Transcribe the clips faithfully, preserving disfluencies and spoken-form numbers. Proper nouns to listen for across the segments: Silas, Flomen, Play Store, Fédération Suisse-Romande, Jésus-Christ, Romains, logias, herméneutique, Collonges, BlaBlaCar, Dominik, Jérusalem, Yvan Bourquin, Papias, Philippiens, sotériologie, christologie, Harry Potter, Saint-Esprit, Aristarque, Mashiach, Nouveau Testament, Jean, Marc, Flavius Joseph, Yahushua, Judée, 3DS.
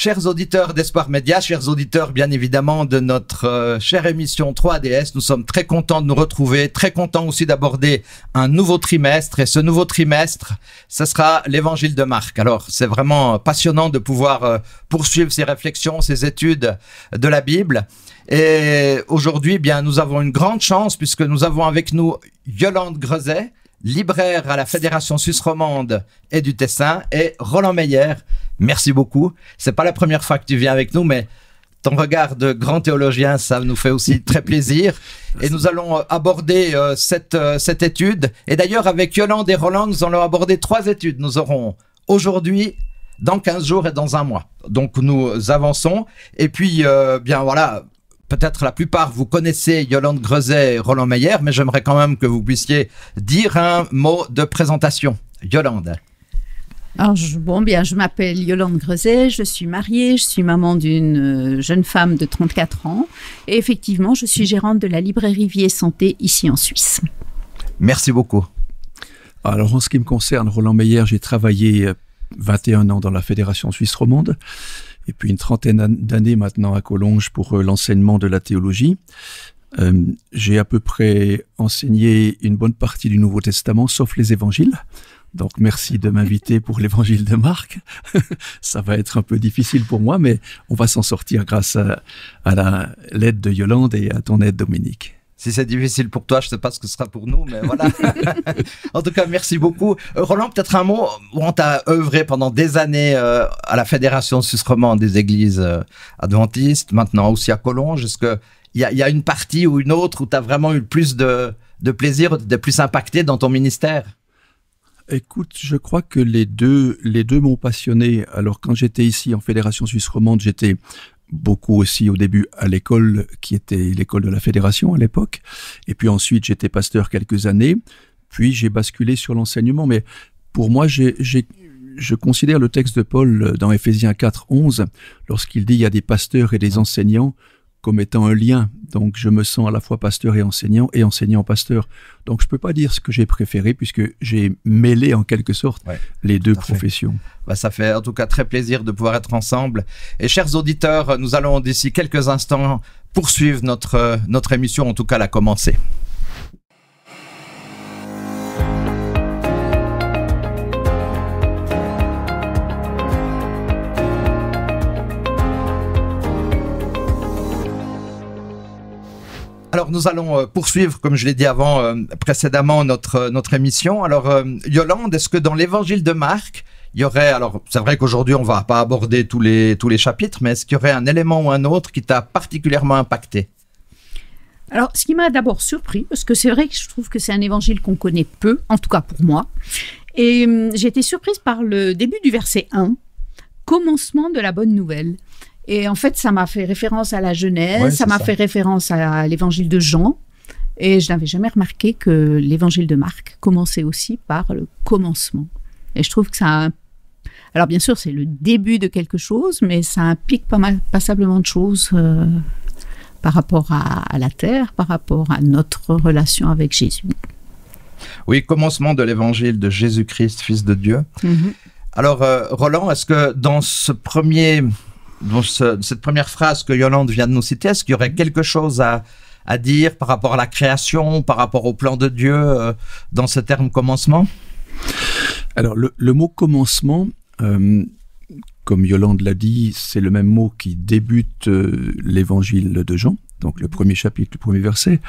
Chers auditeurs d'Espoir Média, chers auditeurs bien évidemment de notre euh, chère émission trois D S, nous sommes très contents de nous retrouver, très contents aussi d'aborder un nouveau trimestre, et ce nouveau trimestre, ce sera l'évangile de Marc. Alors c'est vraiment passionnant de pouvoir euh, poursuivre ces réflexions, ces études de la Bible. Et aujourd'hui, eh bien, nous avons une grande chance puisque nous avons avec nous Yolande Grezet, libraire à la Fédération Suisse-Romande et du Tessin, et Roland Meyer. Merci beaucoup. C'est pas la première fois que tu viens avec nous, mais ton regard de grand théologien, ça nous fait aussi très plaisir. Et nous allons aborder euh, cette, euh, cette étude. Et d'ailleurs, avec Yolande et Roland, nous allons aborder trois études. Nous aurons aujourd'hui, dans quinze jours et dans un mois. Donc, nous avançons. Et puis, euh, bien voilà... Peut-être la plupart, vous connaissez Yolande Grezet et Roland Meyer, mais j'aimerais quand même que vous puissiez dire un mot de présentation. Yolande. Alors, je, bon, bien, je m'appelle Yolande Grezet, je suis mariée, je suis maman d'une jeune femme de trente-quatre ans. Et effectivement, je suis gérante de la librairie Vie et Santé ici en Suisse. Merci beaucoup. Alors, en ce qui me concerne, Roland Meyer, j'ai travaillé vingt et un ans dans la Fédération Suisse-Romande. Et puis une trentaine d'années maintenant à Collonges pour l'enseignement de la théologie. Euh, j'ai à peu près enseigné une bonne partie du Nouveau Testament, sauf les évangiles. Donc merci de m'inviter pour l'évangile de Marc. Ça va être un peu difficile pour moi, mais on va s'en sortir grâce à, à l'aide de Yolande et à ton aide, Dominik. Si c'est difficile pour toi, je ne sais pas ce que ce sera pour nous, mais voilà. En tout cas, merci beaucoup. Roland, peut-être un mot. On t'a œuvré pendant des années euh, à la Fédération Suisse-Romande des Églises euh, Adventistes, maintenant aussi à Collonges. Est-ce qu'il y, y a une partie ou une autre où tu as vraiment eu plus de, de plaisir, de plus impacté dans ton ministère? Écoute, je crois que les deux, les deux m'ont passionné. Alors, quand j'étais ici en Fédération Suisse-Romande, j'étais... beaucoup aussi au début à l'école qui était l'école de la Fédération à l'époque. Et puis ensuite, j'étais pasteur quelques années. Puis j'ai basculé sur l'enseignement. Mais pour moi, j'ai, j'ai, je considère le texte de Paul dans Éphésiens quatre, onze, lorsqu'il dit « il y a des pasteurs et des enseignants » comme étant un lien. Donc je me sens à la fois pasteur et enseignant, et enseignant-pasteur. Donc je ne peux pas dire ce que j'ai préféré, puisque j'ai mêlé en quelque sorte ouais, les deux professions. Bah, ça fait en tout cas très plaisir de pouvoir être ensemble. Et chers auditeurs, nous allons d'ici quelques instants poursuivre notre, euh, notre émission, en tout cas la commencer. Alors, nous allons poursuivre, comme je l'ai dit avant, euh, précédemment, notre, notre émission. Alors, euh, Yolande, est-ce que dans l'évangile de Marc, il y aurait... Alors, c'est vrai qu'aujourd'hui, on ne va pas aborder tous les, tous les chapitres, mais est-ce qu'il y aurait un élément ou un autre qui t'a particulièrement impacté? Alors, ce qui m'a d'abord surpris, parce que c'est vrai que je trouve que c'est un évangile qu'on connaît peu, en tout cas pour moi. Et euh, j'ai été surprise par le début du verset un, « Commencement de la bonne nouvelle ». Et en fait, ça m'a fait référence à la Genèse, ouais, ça m'a fait référence à l'évangile de Jean. Et je n'avais jamais remarqué que l'évangile de Marc commençait aussi par le commencement. Et je trouve que ça... A... Alors bien sûr, c'est le début de quelque chose, mais ça implique pas mal, passablement de choses euh, par rapport à, à la terre, par rapport à notre relation avec Jésus. Oui, commencement de l'évangile de Jésus-Christ, Fils de Dieu. Mm-hmm. Alors, euh, Roland, est-ce que dans ce premier... Donc, ce, cette première phrase que Yolande vient de nous citer, est-ce qu'il y aurait quelque chose à, à dire par rapport à la création, par rapport au plan de Dieu, euh, dans ce terme commencement? Alors, le, le mot commencement, euh, comme Yolande l'a dit, c'est le même mot qui débute euh, l'évangile de Jean, donc le premier chapitre, le premier verset.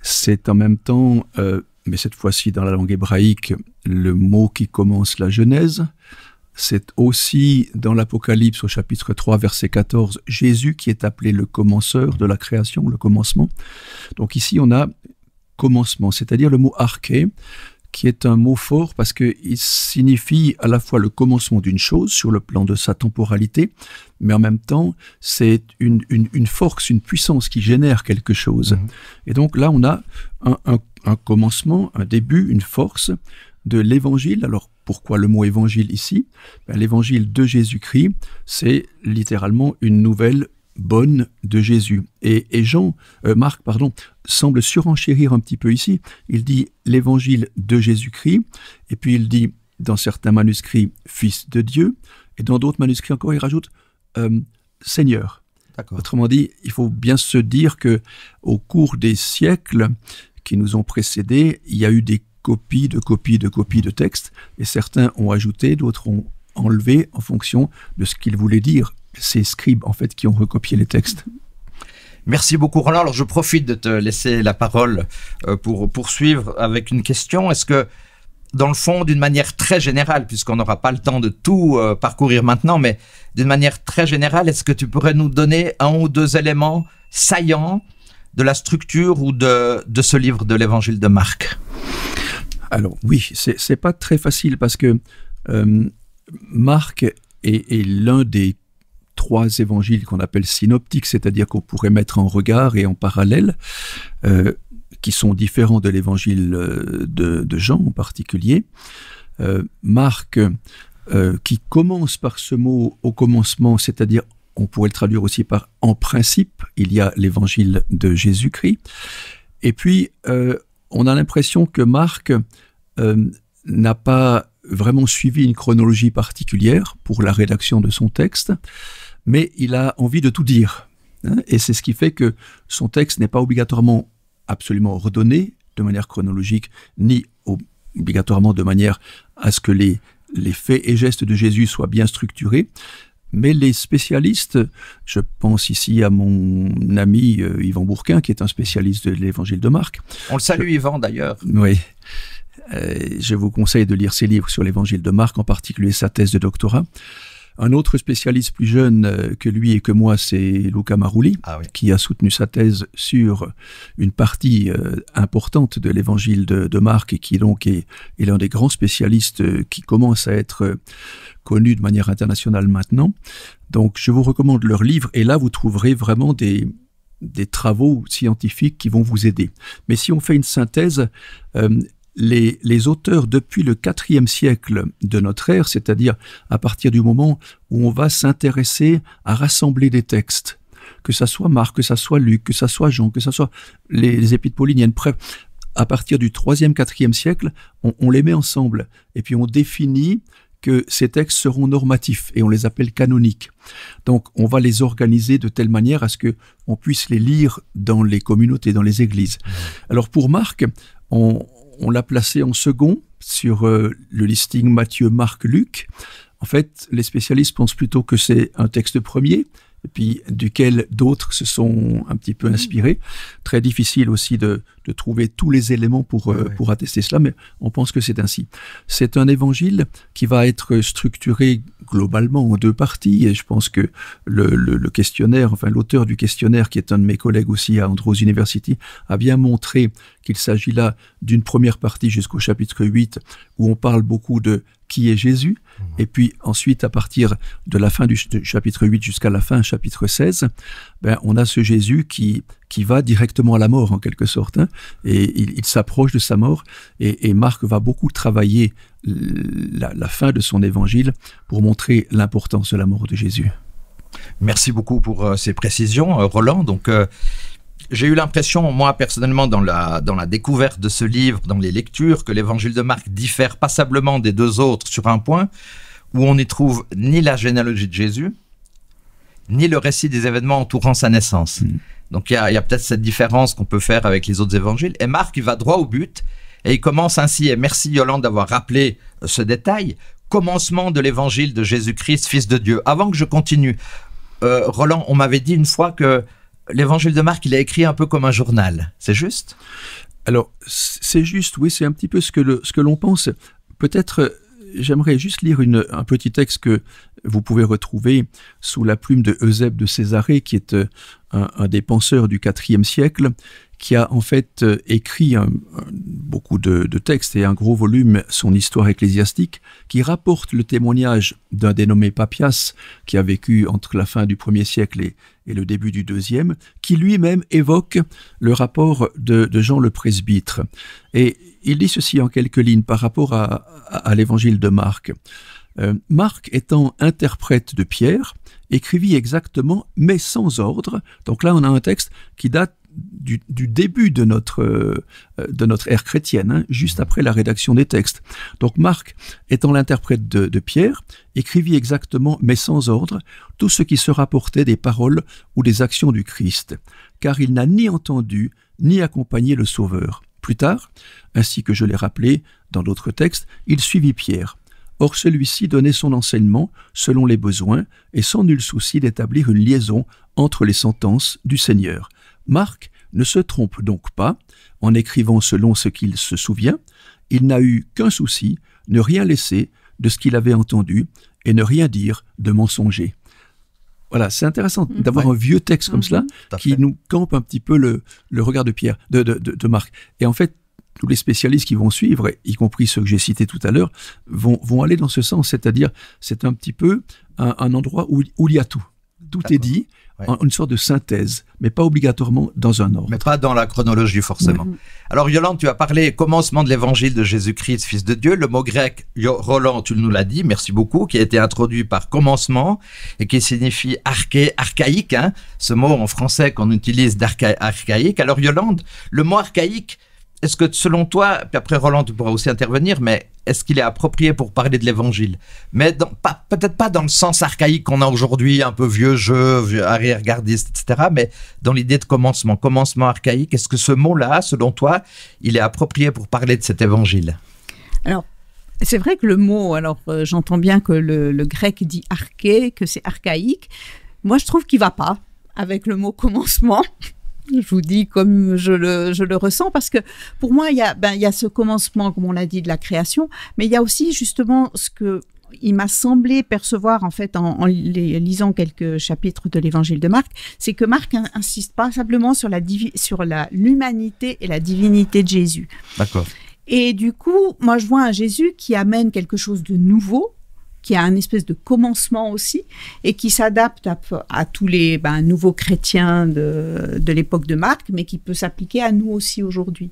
C'est en même temps, euh, mais cette fois-ci dans la langue hébraïque, le mot qui commence la Genèse. C'est aussi dans l'Apocalypse, au chapitre trois, verset quatorze, Jésus qui est appelé le commenceur de la création, le commencement. Donc ici, on a commencement, c'est-à-dire le mot arché, qui est un mot fort parce qu'il signifie à la fois le commencement d'une chose sur le plan de sa temporalité, mais en même temps, c'est une, une, une force, une puissance qui génère quelque chose. Mmh. Et donc là, on a un, un, un commencement, un début, une force de l'évangile. Alors, pourquoi le mot évangile ici? Ben, l'évangile de Jésus-Christ, c'est littéralement une nouvelle bonne de Jésus. Et, et Jean, euh, Marc, pardon, semble surenchérir un petit peu ici. Il dit l'évangile de Jésus-Christ, et puis il dit dans certains manuscrits Fils de Dieu, et dans d'autres manuscrits encore, il rajoute euh, Seigneur. Autrement dit, il faut bien se dire que au cours des siècles qui nous ont précédés, il y a eu des copies de copies de copies de textes, et certains ont ajouté, d'autres ont enlevé en fonction de ce qu'ils voulaient dire. Ces scribes, en fait, qui ont recopié les textes. Merci beaucoup, Roland. Alors, je profite de te laisser la parole pour poursuivre avec une question. Est-ce que, dans le fond, d'une manière très générale, puisqu'on n'aura pas le temps de tout euh, parcourir maintenant, mais d'une manière très générale, est-ce que tu pourrais nous donner un ou deux éléments saillants de la structure ou de, de ce livre de l'évangile de Marc? Alors oui, c'est pas très facile parce que euh, Marc est, est l'un des trois évangiles qu'on appelle synoptiques, c'est-à-dire qu'on pourrait mettre en regard et en parallèle, euh, qui sont différents de l'évangile de, de Jean en particulier. Euh, Marc, euh, qui commence par ce mot au commencement, c'est-à-dire on pourrait le traduire aussi par « en principe », il y a l'évangile de Jésus-Christ. Et puis, euh, on a l'impression que Marc euh, n'a pas vraiment suivi une chronologie particulière pour la rédaction de son texte, mais il a envie de tout dire. Hein, et c'est ce qui fait que son texte n'est pas obligatoirement absolument ordonné de manière chronologique, ni obligatoirement de manière à ce que les, les faits et gestes de Jésus soient bien structurés. Mais les spécialistes, je pense ici à mon ami Yvan Bourquin, qui est un spécialiste de l'évangile de Marc. On le salue, je, Yvan, d'ailleurs. Oui. Euh, je vous conseille de lire ses livres sur l'évangile de Marc, en particulier sa thèse de doctorat. Un autre spécialiste plus jeune que lui et que moi, c'est Luca Marulli, ah oui, qui a soutenu sa thèse sur une partie euh, importante de l'évangile de, de Marc et qui donc est, est l'un des grands spécialistes qui commence à être connu de manière internationale maintenant. Donc je vous recommande leur livre et là vous trouverez vraiment des, des travaux scientifiques qui vont vous aider. Mais si on fait une synthèse, euh, Les, les auteurs depuis le quatrième siècle de notre ère, c'est-à-dire à partir du moment où on va s'intéresser à rassembler des textes, que ça soit Marc, que ça soit Luc, que ça soit Jean, que ça soit les, les épîtres pauliniennes, bref, à partir du troisième, quatrième siècle, on, on les met ensemble et puis on définit que ces textes seront normatifs et on les appelle canoniques. Donc on va les organiser de telle manière à ce que on puisse les lire dans les communautés, dans les églises. Alors pour Marc, on On l'a placé en second sur euh, le listing Matthieu, Marc, Luc. En fait, les spécialistes pensent plutôt que c'est un texte premier, et puis duquel d'autres se sont un petit peu inspirés. Très difficile aussi de, de trouver tous les éléments pour, euh, oui, oui. pour attester cela, mais on pense que c'est ainsi. C'est un évangile qui va être structuré globalement en deux parties, et je pense que le, le, le questionnaire, enfin l'auteur du questionnaire, qui est un de mes collègues aussi à Andrews University, a bien montré qu'il s'agit là d'une première partie jusqu'au chapitre huit, où on parle beaucoup de qui est Jésus, mmh. et puis ensuite, à partir de la fin du chapitre huit jusqu'à la fin, chapitre seize, ben, on a ce Jésus qui, qui va directement à la mort, en quelque sorte, hein, et il, il s'approche de sa mort, et, et Marc va beaucoup travailler la, la fin de son évangile pour montrer l'importance de la mort de Jésus. Merci beaucoup pour euh, ces précisions, euh, Roland. Donc, euh, j'ai eu l'impression, moi personnellement, dans la, dans la découverte de ce livre, dans les lectures, que l'évangile de Marc diffère passablement des deux autres sur un point où on n'y trouve ni la généalogie de Jésus, ni le récit des événements entourant sa naissance. Mmh. Donc il y a, y a peut-être cette différence qu'on peut faire avec les autres évangiles. Et Marc, il va droit au but. Et il commence ainsi, et merci Yolande d'avoir rappelé ce détail, commencement de l'évangile de Jésus-Christ, Fils de Dieu. Avant que je continue, euh, Roland, on m'avait dit une fois que l'évangile de Marc, il est écrit un peu comme un journal, c'est juste? Alors, c'est juste, oui, c'est un petit peu ce que, le, ce que l'on pense. Peut-être, j'aimerais juste lire une, un petit texte que vous pouvez retrouver sous la plume de Eusèbe de Césarée, qui est un, un des penseurs du quatrième siècle, qui a en fait écrit un, un, beaucoup de, de textes et un gros volume, son histoire ecclésiastique, qui rapporte le témoignage d'un dénommé Papias, qui a vécu entre la fin du premier siècle et, et le début du deuxième, qui lui-même évoque le rapport de, de Jean le presbytre. Et il dit ceci en quelques lignes par rapport à, à, à l'évangile de Marc. Euh, Marc, étant interprète de Pierre, écrivit exactement, mais sans ordre. Donc là, on a un texte qui date du, du début de notre, euh, de notre ère chrétienne, hein, juste après la rédaction des textes. Donc Marc, étant l'interprète de, de Pierre, écrivit exactement, mais sans ordre, tout ce qui se rapportait des paroles ou des actions du Christ, car il n'a ni entendu, ni accompagné le Sauveur. Plus tard, ainsi que je l'ai rappelé dans d'autres textes, il suivit Pierre. Or celui-ci donnait son enseignement selon les besoins et sans nul souci d'établir une liaison entre les sentences du Seigneur. Marc ne se trompe donc pas en écrivant selon ce qu'il se souvient. Il n'a eu qu'un souci, ne rien laisser de ce qu'il avait entendu et ne rien dire de mensonger. Voilà, c'est intéressant d'avoir ouais. un vieux texte comme mmh. cela qui nous campe un petit peu le, le regard de Pierre, de, de, de, de Marc. Et en fait, tous les spécialistes qui vont suivre, y compris ceux que j'ai cités tout à l'heure, vont, vont aller dans ce sens, c'est-à-dire c'est un petit peu un, un endroit où, où il y a tout. Tout est dit, ouais. en, une sorte de synthèse, mais pas obligatoirement dans un ordre. Mais pas dans la chronologie forcément. Mmh. Alors Yolande, tu as parlé commencement de l'évangile de Jésus-Christ, fils de Dieu. Le mot grec, Roland, tu nous l'as dit, merci beaucoup, qui a été introduit par commencement et qui signifie arché, archaïque. Hein, ce mot en français qu'on utilise d'archaïque. Alors Yolande, le mot archaïque, est-ce que selon toi, puis après Roland, tu pourras aussi intervenir, mais est-ce qu'il est approprié pour parler de l'évangile? Mais peut-être pas dans le sens archaïque qu'on a aujourd'hui, un peu vieux jeu, vieux arrière-gardiste, et cetera, mais dans l'idée de commencement, commencement archaïque, est-ce que ce mot-là, selon toi, il est approprié pour parler de cet évangile? Alors, c'est vrai que le mot, alors euh, j'entends bien que le, le grec dit arché, que c'est archaïque. Moi, je trouve qu'il ne va pas avec le mot commencement. Je vous dis comme je le, je le ressens, parce que pour moi, il y a, ben, il y a ce commencement, comme on l'a dit, de la création, mais il y a aussi justement ce que il m'a semblé percevoir en fait en, en lisant quelques chapitres de l'évangile de Marc, c'est que Marc insiste pas simplement sur la divi, sur la l'humanité et la divinité de Jésus. D'accord. Et du coup, moi, je vois un Jésus qui amène quelque chose de nouveau, qui a un espèce de commencement aussi, et qui s'adapte à, à tous les ben, nouveaux chrétiens de, de l'époque de Marc, mais qui peut s'appliquer à nous aussi aujourd'hui.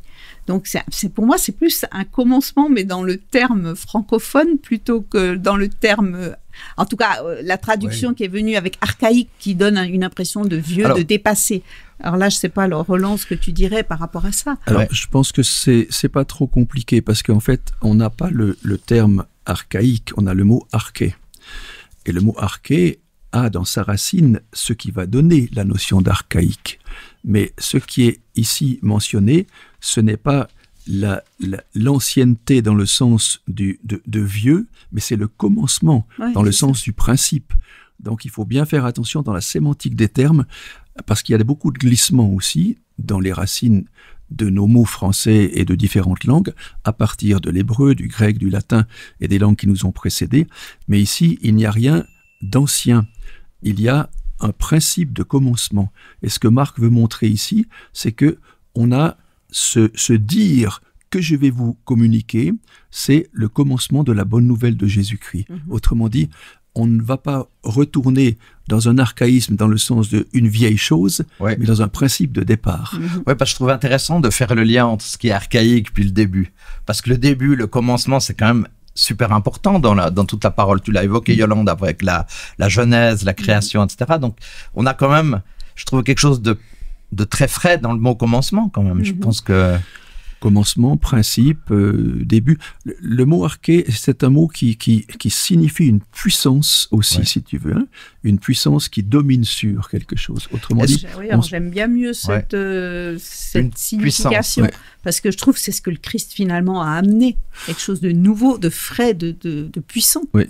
Donc, c'est, pour moi, c'est plus un commencement, mais dans le terme francophone, plutôt que dans le terme... En tout cas, la traduction oui. qui est venue avec archaïque, qui donne une impression de vieux, alors, de dépassé. Alors là, je ne sais pas, alors, Roland, ce que tu dirais par rapport à ça. Alors, ouais. je pense que c'est c'est pas trop compliqué, parce qu'en fait, on n'a pas le, le terme archaïque, on a le mot arché. Et le mot arché a dans sa racine ce qui va donner la notion d'archaïque. Mais ce qui est ici mentionné, ce n'est pas la, la, l'ancienneté dans le sens du, de, de vieux, mais c'est le commencement, ouais, dans le sens ça. du principe. Donc il faut bien faire attention dans la sémantique des termes, parce qu'il y a beaucoup de glissements aussi dans les racines de nos mots français et de différentes langues, à partir de l'hébreu, du grec, du latin et des langues qui nous ont précédés. Mais ici, il n'y a rien d'ancien. Il y a un principe de commencement. Et ce que Marc veut montrer ici, c'est que on a ce, ce dire que je vais vous communiquer, c'est le commencement de la bonne nouvelle de Jésus-Christ. Mmh. Autrement dit, on ne va pas retourner dans un archaïsme dans le sens d'une vieille chose, ouais. mais dans un principe de départ. Mmh. Oui, parce que je trouve intéressant de faire le lien entre ce qui est archaïque puis le début. Parce que le début, le commencement, c'est quand même super important dans, la, dans toute la parole. Tu l'as évoqué, Yolande, avec la, la Genèse, la création, mmh. et cetera. Donc, on a quand même, je trouve, quelque chose de, de très frais dans le mot commencement, quand même. Mmh. Je pense que... Commencement, principe, euh, début. Le, le mot arché, c'est un mot qui, qui, qui signifie une puissance aussi, ouais. si tu veux. Hein? Une puissance qui domine sur quelque chose. Autrement dit... Oui, alors j'aime bien mieux cette, ouais. euh, cette signification. Ouais. Parce que je trouve que c'est ce que le Christ finalement a amené. Quelque chose de nouveau, de frais, de, de, de puissant. Oui.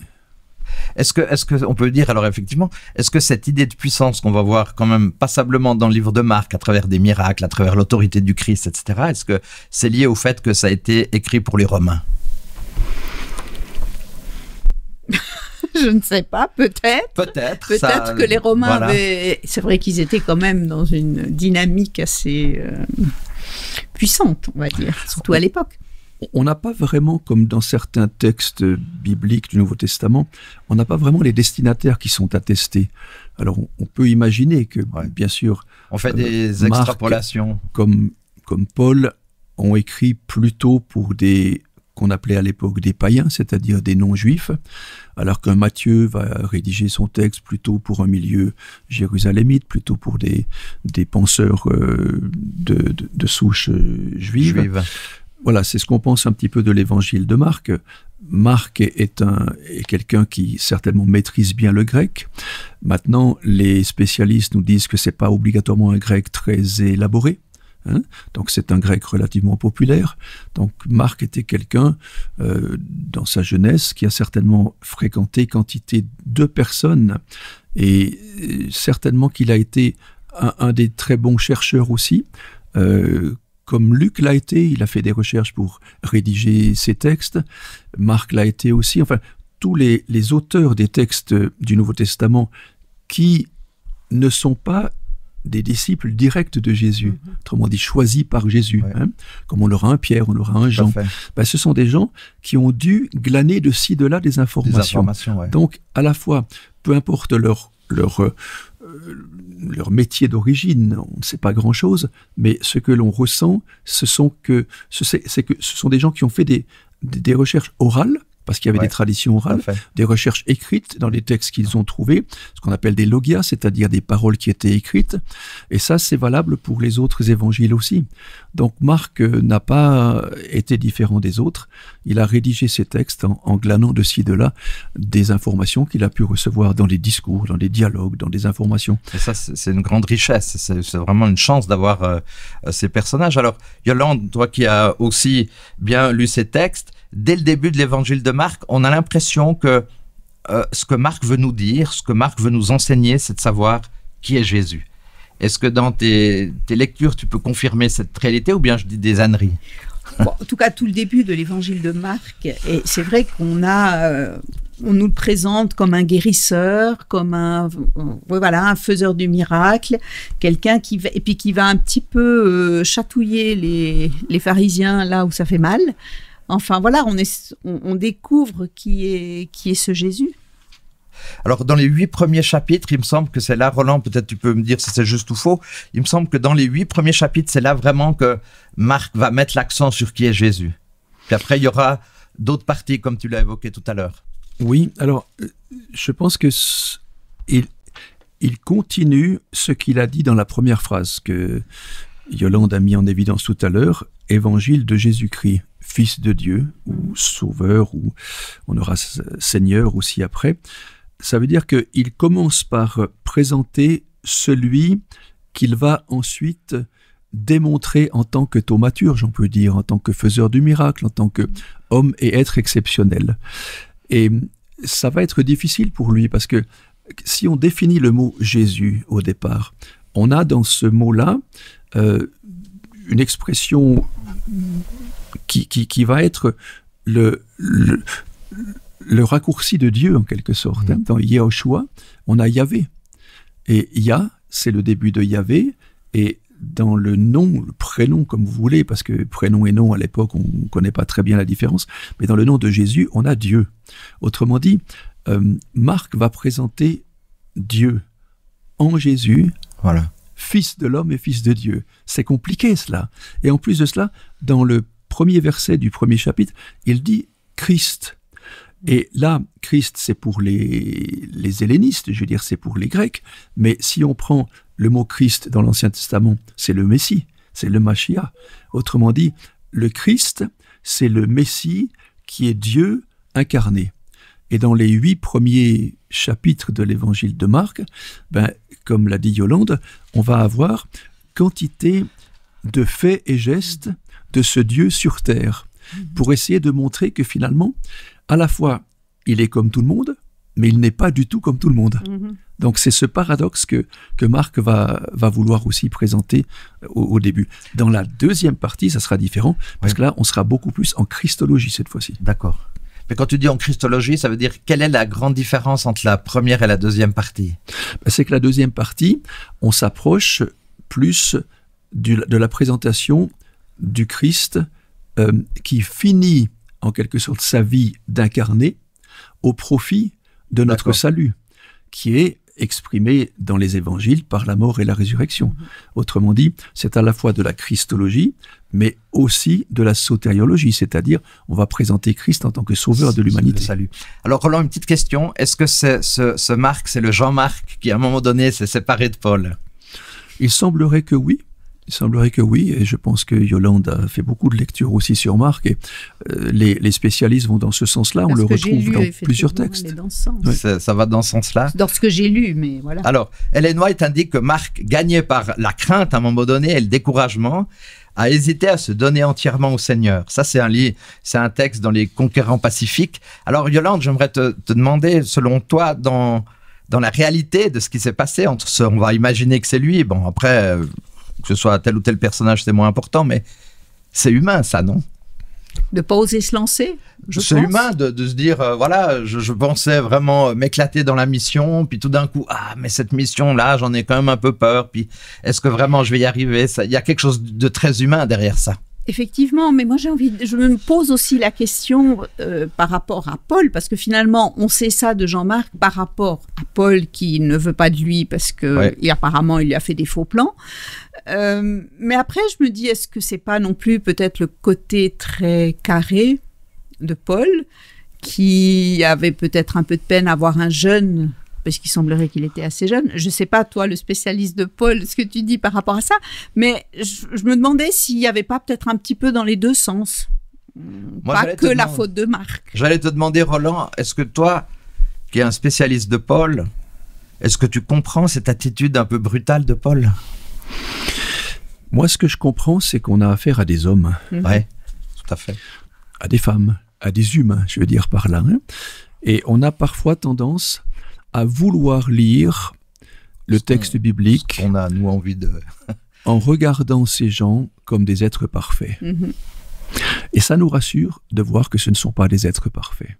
Est-ce que, est-ce que on peut dire, alors effectivement, est-ce que cette idée de puissance qu'on va voir quand même passablement dans le livre de Marc, à travers des miracles, à travers l'autorité du Christ, et cetera, est-ce que c'est lié au fait que ça a été écrit pour les Romains? Je ne sais pas, peut-être. Peut-être. Peut-être ça, que les Romains voilà. avaient... C'est vrai qu'ils étaient quand même dans une dynamique assez euh, puissante, on va dire, surtout à l'époque. On n'a pas vraiment, comme dans certains textes bibliques du Nouveau Testament, on n'a pas vraiment les destinataires qui sont attestés. Alors, on, on peut imaginer que, ouais. bien sûr... On fait euh, des extrapolations. Marc, comme, comme Paul, ont écrit plutôt pour des qu'on appelait à l'époque des païens, c'est-à-dire des non-juifs, alors qu'un Matthieu va rédiger son texte plutôt pour un milieu jérusalémite, plutôt pour des, des penseurs euh, de, de, de souche juive. Juive. Voilà, c'est ce qu'on pense un petit peu de l'évangile de Marc. Marc est, un, est quelqu'un qui certainement maîtrise bien le grec. Maintenant, les spécialistes nous disent que ce n'est pas obligatoirement un grec très élaboré. Hein? Donc c'est un grec relativement populaire. Donc Marc était quelqu'un euh, dans sa jeunesse qui a certainement fréquenté quantité de personnes et certainement qu'il a été un, un des très bons chercheurs aussi. Euh, Comme Luc l'a été, il a fait des recherches pour rédiger ses textes. Marc l'a été aussi. Enfin, tous les, les auteurs des textes du Nouveau Testament qui ne sont pas des disciples directs de Jésus, mm-hmm. autrement dit choisis par Jésus, ouais. hein, comme on aura un Pierre, on aura un Jean. Ben, ce sont des gens qui ont dû glaner de ci, de là des informations. Des informations ouais. Donc, à la fois, peu importe leur... leur leur métier d'origine, on ne sait pas grand-chose, mais ce que l'on ressent, ce sont que ce, c'est que ce sont des gens qui ont fait des, des, des recherches orales, parce qu'il y avait ouais, des traditions orales, des recherches écrites dans les textes qu'ils ont trouvés, ce qu'on appelle des logias, c'est-à-dire des paroles qui étaient écrites, et ça c'est valable pour les autres évangiles aussi. Donc Marc n'a pas été différent des autres, il a rédigé ses textes en, en glanant de ci, de là, des informations qu'il a pu recevoir dans les discours, dans les dialogues, dans des informations. Et ça c'est une grande richesse, c'est vraiment une chance d'avoir euh, ces personnages. Alors Yolande, toi qui as aussi bien lu ces textes, dès le début de l'évangile de Marc, on a l'impression que euh, ce que Marc veut nous dire, ce que Marc veut nous enseigner, c'est de savoir qui est Jésus. Est-ce que dans tes, tes lectures, tu peux confirmer cette réalité ou bien je dis des âneries? Bon, en tout cas, tout le début de l'évangile de Marc, et c'est vrai qu'on a... Euh on nous le présente comme un guérisseur, comme un, voilà, un faiseur de miracles, quelqu'un qui va, et puis qui va un petit peu euh, chatouiller les, les pharisiens là où ça fait mal. Enfin voilà, on, est, on, on découvre qui est, qui est ce Jésus. Alors dans les huit premiers chapitres, il me semble que c'est là, Roland, peut-être tu peux me dire si c'est juste ou faux, il me semble que dans les huit premiers chapitres, c'est là vraiment que Marc va mettre l'accent sur qui est Jésus. Puis après, il y aura d'autres parties comme tu l'as évoqué tout à l'heure. Oui, alors je pense que il, il continue ce qu'il a dit dans la première phrase que Yolande a mis en évidence tout à l'heure, évangile de Jésus-Christ, fils de Dieu ou sauveur, ou on aura Seigneur aussi après. Ça veut dire qu'il commence par présenter celui qu'il va ensuite démontré en tant que thaumaturge, on peut dire, en tant que faiseur du miracle, en tant qu'homme et être exceptionnel. Et ça va être difficile pour lui parce que si on définit le mot Jésus au départ, on a dans ce mot-là euh, une expression qui, qui, qui va être le, le, le raccourci de Dieu en quelque sorte. Mmh. Dans Yahushua, on a Yahvé. Et Yah, c'est le début de Yahvé et dans le nom, le prénom comme vous voulez, parce que prénom et nom à l'époque, on ne connaît pas très bien la différence, mais dans le nom de Jésus, on a Dieu. Autrement dit, euh, Marc va présenter Dieu en Jésus, voilà. Fils de l'homme et fils de Dieu. C'est compliqué cela. Et en plus de cela, dans le premier verset du premier chapitre, il dit Christ. Et là, Christ, c'est pour les, les hellénistes, je veux dire, c'est pour les Grecs, mais si on prend le mot Christ dans l'Ancien Testament, c'est le Messie, c'est le Mashiach. Autrement dit, le Christ, c'est le Messie qui est Dieu incarné. Et dans les huit premiers chapitres de l'évangile de Marc, ben, comme l'a dit Yolande, on va avoir quantité de faits et gestes de ce Dieu sur terre, pour essayer de montrer que finalement, à la fois, il est comme tout le monde, mais il n'est pas du tout comme tout le monde. Mm-hmm. Donc c'est ce paradoxe que, que Marc va, va vouloir aussi présenter au, au début. Dans la deuxième partie, ça sera différent, parce oui. que là, on sera beaucoup plus en christologie cette fois-ci. D'accord. Mais quand tu dis en christologie, ça veut dire quelle est la grande différence entre la première et la deuxième partie? Ben, c'est que la deuxième partie, on s'approche plus du, de la présentation du Christ euh, qui finit en quelque sorte sa vie d'incarné au profit de notre salut, qui est exprimée dans les évangiles par la mort et la résurrection. Autrement dit, c'est à la fois de la christologie, mais aussi de la sotériologie, c'est-à-dire on va présenter Christ en tant que sauveur de l'humanité. Salut. Alors Roland, une petite question, est-ce que c'est, ce, ce Marc, c'est le Jean-Marc qui à un moment donné s'est séparé de Paul? Il semblerait que oui. Il semblerait que oui, et je pense que Yolande a fait beaucoup de lectures aussi sur Marc, et euh, les, les spécialistes vont dans ce sens-là, on le retrouve lu, dans plusieurs textes. Dans ce sens. Oui. Ça, ça va dans ce sens-là. Dans ce que j'ai lu, mais voilà. Alors, Ellen White indique que Marc, gagné par la crainte à un moment donné et le découragement, a hésité à se donner entièrement au Seigneur. Ça, c'est un, c'est un texte dans les Conquérants pacifiques. Alors, Yolande, j'aimerais te, te demander, selon toi, dans, dans la réalité de ce qui s'est passé, entre ce, on va imaginer que c'est lui, bon, après... Euh, que ce soit tel ou tel personnage, c'est moins important, mais c'est humain, ça, non? De ne pas oser se lancer, je pense. C'est humain de, de se dire, euh, voilà, je, je pensais vraiment m'éclater dans la mission, puis tout d'un coup, ah, mais cette mission-là, j'en ai quand même un peu peur, puis est-ce que vraiment je vais y arriver? Il y a quelque chose de très humain derrière ça. Effectivement, mais moi j'ai envie, de, je me pose aussi la question euh, par rapport à Paul, parce que finalement on sait ça de Jean-Marc par rapport à Paul qui ne veut pas de lui parce que ouais. il, apparemment il lui a fait des faux plans. Euh, mais après je me dis, est-ce que c'est pas non plus peut-être le côté très carré de Paul qui avait peut-être un peu de peine à voir un jeune, parce qu'il semblerait qu'il était assez jeune. Je ne sais pas, toi, le spécialiste de Paul, ce que tu dis par rapport à ça, mais je, je me demandais s'il n'y avait pas peut-être un petit peu dans les deux sens. Moi, pas que la faute de Marc. J'allais te demander, Roland, est-ce que toi, qui es un spécialiste de Paul, est-ce que tu comprends cette attitude un peu brutale de Paul? Moi, ce que je comprends, c'est qu'on a affaire à des hommes. Mmh. Oui, tout à fait. À des femmes, à des humains, je veux dire par là. Hein. Et on a parfois tendance... à vouloir lire le texte biblique qu'on a, nous, envie de... en regardant ces gens comme des êtres parfaits. Mm-hmm. Et ça nous rassure de voir que ce ne sont pas des êtres parfaits.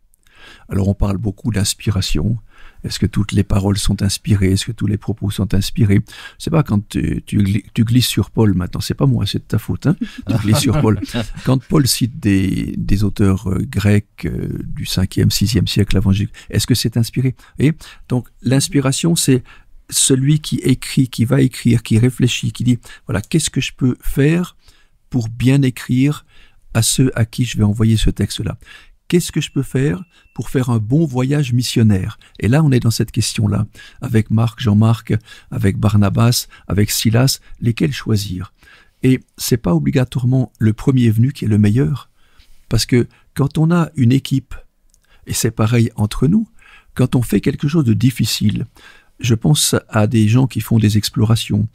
Alors on parle beaucoup d'inspiration. Est-ce que toutes les paroles sont inspirées? Est-ce que tous les propos sont inspirés? C'est pas quand tu, tu, tu glisses sur Paul maintenant, c'est pas moi, c'est de ta faute. Hein, tu glisses sur Paul. Quand Paul cite des, des auteurs euh, grecs euh, du cinquième, sixième siècle avant Jésus, est-ce que c'est inspiré? Et donc l'inspiration, c'est celui qui écrit, qui va écrire, qui réfléchit, qui dit voilà, qu'est-ce que je peux faire pour bien écrire à ceux à qui je vais envoyer ce texte-là? Qu'est-ce que je peux faire pour faire un bon voyage missionnaire? Et là, on est dans cette question-là, avec Marc, Jean-Marc, avec Barnabas, avec Silas, lesquels choisir? Et ce n'est pas obligatoirement le premier venu qui est le meilleur, parce que quand on a une équipe, et c'est pareil entre nous, quand on fait quelque chose de difficile, je pense à des gens qui font des explorations,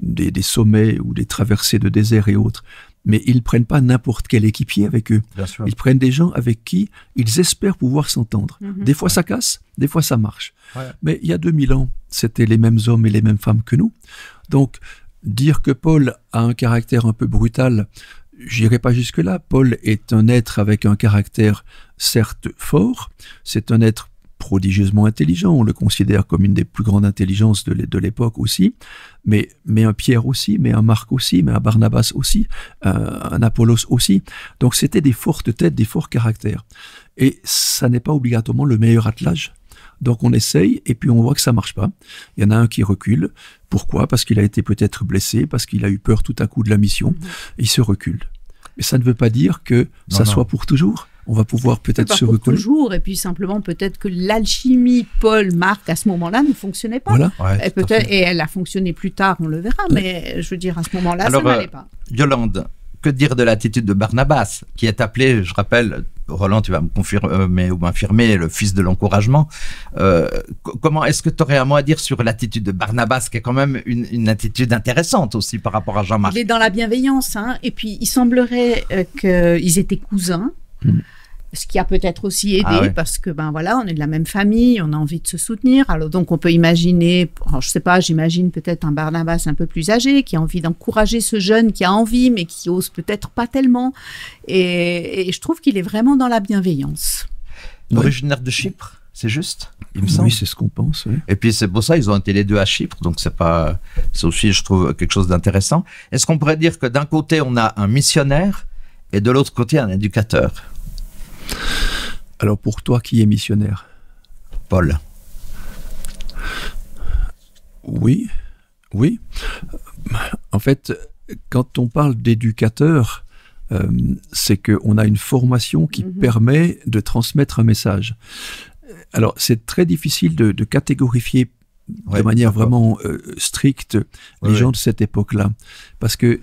des, des sommets ou des traversées de désert et autres, mais ils ne prennent pas n'importe quel équipier avec eux. Ils prennent des gens avec qui ils espèrent pouvoir s'entendre. Mm-hmm. Des fois, ouais. ça casse, des fois, ça marche. Ouais. Mais il y a deux mille ans, c'était les mêmes hommes et les mêmes femmes que nous. Donc, dire que Paul a un caractère un peu brutal, j'irai pas jusque-là. Paul est un être avec un caractère, certes, fort. C'est un être prodigieusement intelligent, on le considère comme une des plus grandes intelligences de l'époque aussi, mais, mais un Pierre aussi, mais un Marc aussi, mais un Barnabas aussi, euh, un Apollos aussi. Donc c'était des fortes têtes, des forts caractères. Et ça n'est pas obligatoirement le meilleur attelage. Donc on essaye et puis on voit que ça marche pas. Il y en a un qui recule. Pourquoi? Parce qu'il a été peut-être blessé, parce qu'il a eu peur tout à coup de la mission. Mmh. Et il se recule. Mais ça ne veut pas dire que non, ça non. soit pour toujours. On va pouvoir peut-être se reconnaître. Toujours, et puis simplement peut-être que l'alchimie Paul-Marc à ce moment-là ne fonctionnait pas. Voilà. Ouais, et, peut-être, et elle a fonctionné plus tard, on le verra, ouais. mais je veux dire, à ce moment-là, alors, ça n'allait euh, pas. Yolande, que dire de l'attitude de Barnabas, qui est appelé, je rappelle, Roland, tu vas me confirmer ou m'infirmer, le fils de l'encouragement. Euh, comment est-ce que tu aurais un mot à dire sur l'attitude de Barnabas, qui est quand même une, une attitude intéressante aussi par rapport à Jean-Marc? Il est dans la bienveillance, hein, et puis il semblerait euh, qu'ils étaient cousins. Mmh. Ce qui a peut-être aussi aidé, ah ouais. parce que, ben voilà, on est de la même famille, on a envie de se soutenir. Alors, donc, on peut imaginer, alors, je ne sais pas, j'imagine peut-être un Barnabas un peu plus âgé, qui a envie d'encourager ce jeune qui a envie, mais qui n'ose peut-être pas tellement. Et, et je trouve qu'il est vraiment dans la bienveillance. Oui. Originaire de Chypre, c'est juste, il me semble. Oui, c'est ce qu'on pense. Oui. Et puis, c'est pour ça, ils ont été les deux à Chypre, donc c'est pas, c'est aussi, je trouve, quelque chose d'intéressant. Est-ce qu'on pourrait dire que d'un côté, on a un missionnaire et de l'autre côté, un éducateur? Alors, pour toi, qui est missionnaire? Paul. Oui, oui. En fait, quand on parle d'éducateur, euh, c'est qu'on a une formation qui mm-hmm. permet de transmettre un message. Alors, c'est très difficile de, de catégorifier ouais, de manière vraiment euh, stricte ouais, les gens ouais. de cette époque-là, parce que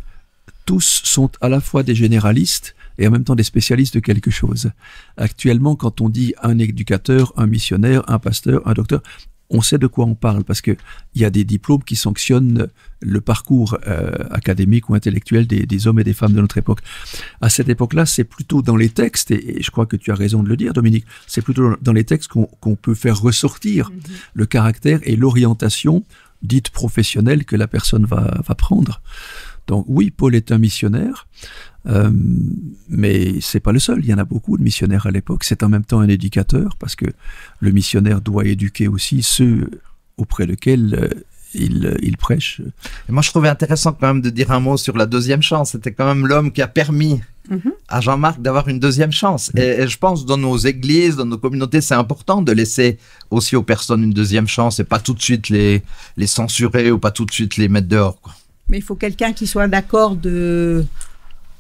tous sont à la fois des généralistes et en même temps des spécialistes de quelque chose. Actuellement, quand on dit un éducateur, un missionnaire, un pasteur, un docteur, on sait de quoi on parle, parce qu'il y a des diplômes qui sanctionnent le parcours euh, académique ou intellectuel des, des hommes et des femmes de notre époque. À cette époque-là, c'est plutôt dans les textes, et, et je crois que tu as raison de le dire, Dominik, c'est plutôt dans les textes qu'on qu'on peut faire ressortir mm-hmm. le caractère et l'orientation dite professionnelle que la personne va, va prendre. Donc oui, Paul est un missionnaire, euh, mais c'est pas le seul. Il y en a beaucoup de missionnaires à l'époque. C'est en même temps un éducateur, parce que le missionnaire doit éduquer aussi ceux auprès desquels euh, il, il prêche. Et moi, je trouvais intéressant quand même de dire un mot sur la deuxième chance. C'était quand même l'homme qui a permis mm-hmm. à Jean-Marc d'avoir une deuxième chance. Mm-hmm. et, et je pense dans nos églises, dans nos communautés, c'est important de laisser aussi aux personnes une deuxième chance et pas tout de suite les, les censurer ou pas tout de suite les mettre dehors, quoi. Mais il faut quelqu'un qui soit d'accord de,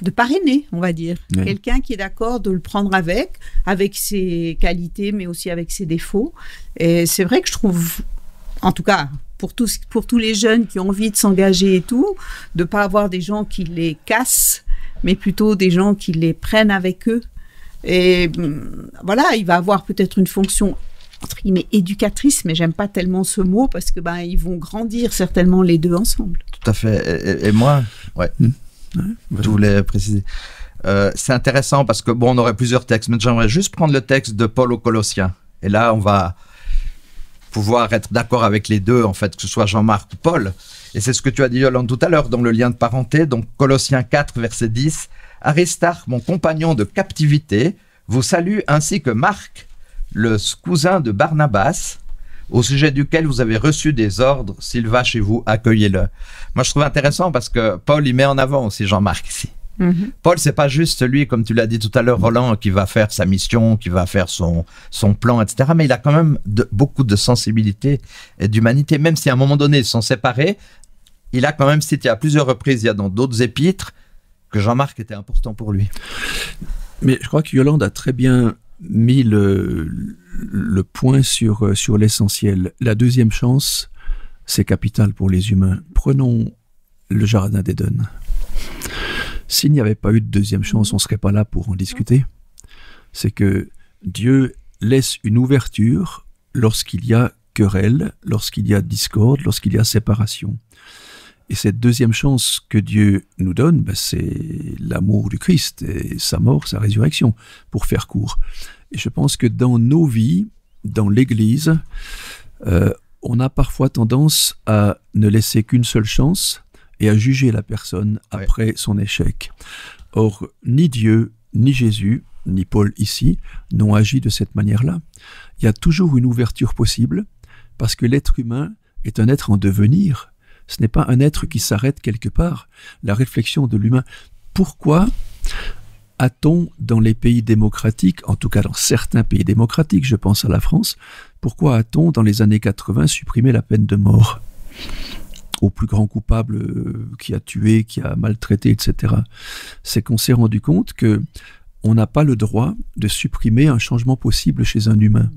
de parrainer, on va dire. Oui. Quelqu'un qui est d'accord de le prendre avec, avec ses qualités, mais aussi avec ses défauts. Et c'est vrai que je trouve, en tout cas, pour tous, pour tous les jeunes qui ont envie de s'engager et tout, de ne pas avoir des gens qui les cassent, mais plutôt des gens qui les prennent avec eux. Et voilà, il va avoir peut-être une fonction entre guillemets éducatrice, mais j'aime pas tellement ce mot, parce que ben ils vont grandir certainement les deux ensemble. Tout à fait. Et, et moi, ouais, mmh. ouais voilà. je voulais préciser. Euh, c'est intéressant parce que bon, on aurait plusieurs textes, mais j'aimerais juste prendre le texte de Paul aux Colossiens. Et là, on va pouvoir être d'accord avec les deux, en fait, que ce soit Jean-Marc ou Paul. Et c'est ce que tu as dit, Yolande, tout à l'heure, dans le lien de parenté. Donc Colossiens quatre, verset dix. Aristarque, mon compagnon de captivité, vous salue, ainsi que Marc, le cousin de Barnabas, au sujet duquel vous avez reçu des ordres. S'il va chez vous, accueillez-le. Moi, je trouve intéressant parce que Paul, il met en avant aussi Jean-Marc ici. Mm-hmm. Paul, c'est pas juste celui, comme tu l'as dit tout à l'heure, Roland, qui va faire sa mission, qui va faire son, son plan, et cetera. Mais il a quand même de, beaucoup de sensibilité et d'humanité. Même si à un moment donné, ils sont séparés, il a quand même cité à plusieurs reprises, il y a dans d'autres épîtres, que Jean-Marc était important pour lui. Mais je crois que Yolande a très bien mis le, le point sur, sur l'essentiel. La deuxième chance, c'est capital pour les humains. Prenons le jardin d'Éden. S'il n'y avait pas eu de deuxième chance, on ne serait pas là pour en discuter. C'est que Dieu laisse une ouverture lorsqu'il y a querelle, lorsqu'il y a discorde, lorsqu'il y a séparation. Et cette deuxième chance que Dieu nous donne, ben c'est l'amour du Christ et sa mort, sa résurrection, pour faire court. Et je pense que dans nos vies, dans l'Église, euh, on a parfois tendance à ne laisser qu'une seule chance et à juger la personne après ouais. son échec. Or, ni Dieu, ni Jésus, ni Paul ici, n'ont agi de cette manière-là. Il y a toujours une ouverture possible, parce que l'être humain est un être en devenir. Ce n'est pas un être qui s'arrête quelque part. La réflexion de l'humain. Pourquoi a-t-on dans les pays démocratiques, en tout cas dans certains pays démocratiques, je pense à la France, pourquoi a-t-on dans les années quatre-vingts supprimé la peine de mort au plus grand coupable qui a tué, qui a maltraité, et cetera. C'est qu'on s'est rendu compte que on n'a pas le droit de supprimer un changement possible chez un humain.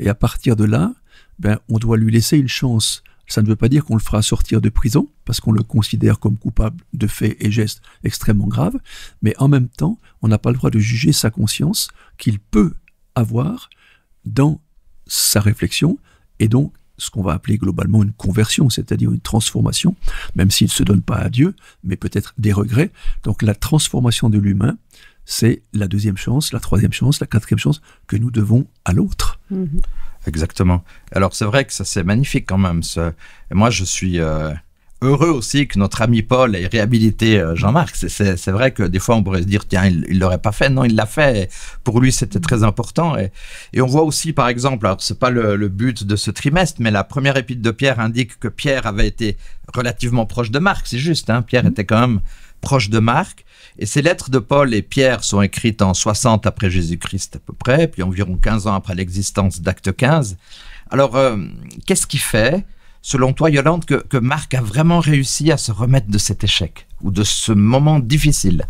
Et à partir de là, ben, on doit lui laisser une chance. Ça ne veut pas dire qu'on le fera sortir de prison, parce qu'on le considère comme coupable de faits et gestes extrêmement graves, mais en même temps, on n'a pas le droit de juger sa conscience qu'il peut avoir dans sa réflexion, et donc ce qu'on va appeler globalement une conversion, c'est-à-dire une transformation, même s'il ne se donne pas à Dieu, mais peut-être des regrets. Donc la transformation de l'humain, c'est la deuxième chance, la troisième chance, la quatrième chance que nous devons à l'autre. Mmh. Exactement. Alors, c'est vrai que ça, c'est magnifique quand même. Ce... Et moi, je suis euh, heureux aussi que notre ami Paul ait réhabilité euh, Jean-Marc. C'est vrai que des fois, on pourrait se dire, tiens, il ne l'aurait pas fait. Non, il l'a fait. Et pour lui, c'était très important. Et, et on voit aussi, par exemple, alors, ce n'est pas le, le but de ce trimestre, mais la première épître de Pierre indique que Pierre avait été relativement proche de Marc. C'est juste, hein, Pierre était quand même proche de Marc. Et ces lettres de Paul et Pierre sont écrites en soixante après Jésus-Christ à peu près, puis environ quinze ans après l'existence d'Acte quinze. Alors, euh, qu'est-ce qui fait selon toi, Yolande, que, que Marc a vraiment réussi à se remettre de cet échec ou de ce moment difficile?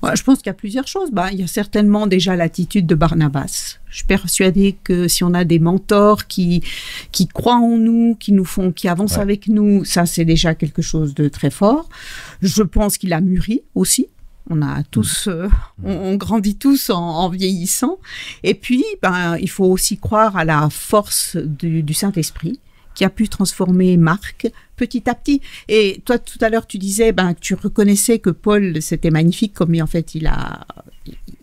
Ouais, je pense qu'il y a plusieurs choses. Ben, il y a certainement déjà l'attitude de Barnabas. Je suis persuadée que si on a des mentors qui, qui croient en nous, qui nous font, qui avancent ouais. avec nous, ça c'est déjà quelque chose de très fort. Je pense qu'il a mûri aussi. On a tous, euh, on, on grandit tous en, en vieillissant. Et puis, ben, il faut aussi croire à la force du, du Saint-Esprit qui a pu transformer Marc petit à petit. Et toi, tout à l'heure, tu disais ben, que tu reconnaissais que Paul, c'était magnifique, comme en fait, il a,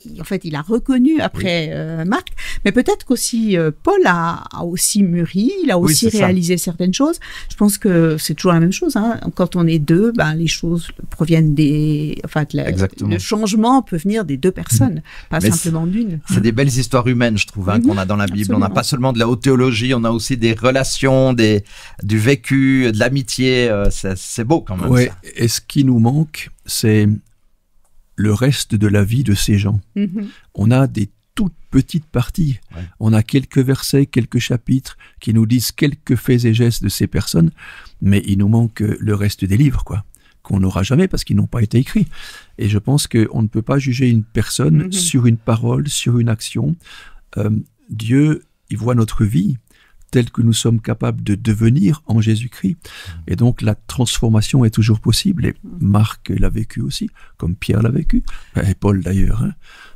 il, en fait, il a reconnu après oui. euh, Marc. Mais peut-être qu'aussi, euh, Paul a, a aussi mûri, il a aussi oui, réalisé ça. certaines choses. Je pense que c'est toujours la même chose. Hein. Quand on est deux, ben, les choses proviennent des... Enfin, la, le changement peut venir des deux personnes, mmh. pas Mais simplement d'une. C'est des belles histoires humaines, je trouve, hein, mmh. qu'on a dans la Bible. Absolument. On n'a pas seulement de la haute théologie, on a aussi des relations, des, du vécu, de l'amitié. C'est beau quand même. Ouais, ça. Et ce qui nous manque, c'est le reste de la vie de ces gens. Mm-hmm. On a des toutes petites parties. Ouais. On a quelques versets, quelques chapitres qui nous disent quelques faits et gestes de ces personnes, mais il nous manque le reste des livres, quoi, qu'on n'aura jamais parce qu'ils n'ont pas été écrits. Et je pense qu'on ne peut pas juger une personne mm-hmm. sur une parole, sur une action. Euh, Dieu, il voit notre vie tel que nous sommes capables de devenir en Jésus-Christ. Et donc, la transformation est toujours possible. Et Marc l'a vécu aussi, comme Pierre l'a vécu. Et Paul, d'ailleurs. Hein.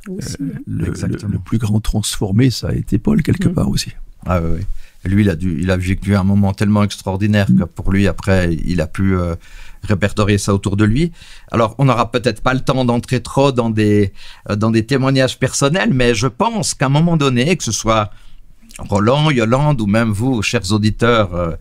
Aussi, euh, le, le, le plus grand transformé, ça a été Paul, quelque mmh. part aussi. Ah oui, oui. Lui, il a, dû, il a vécu un moment tellement extraordinaire mmh. que pour lui, après, il a pu euh, répertorier ça autour de lui. Alors, on n'aura peut-être pas le temps d'entrer trop dans des, dans des témoignages personnels, mais je pense qu'à un moment donné, que ce soit Roland, Yolande ou même vous, chers auditeurs euh,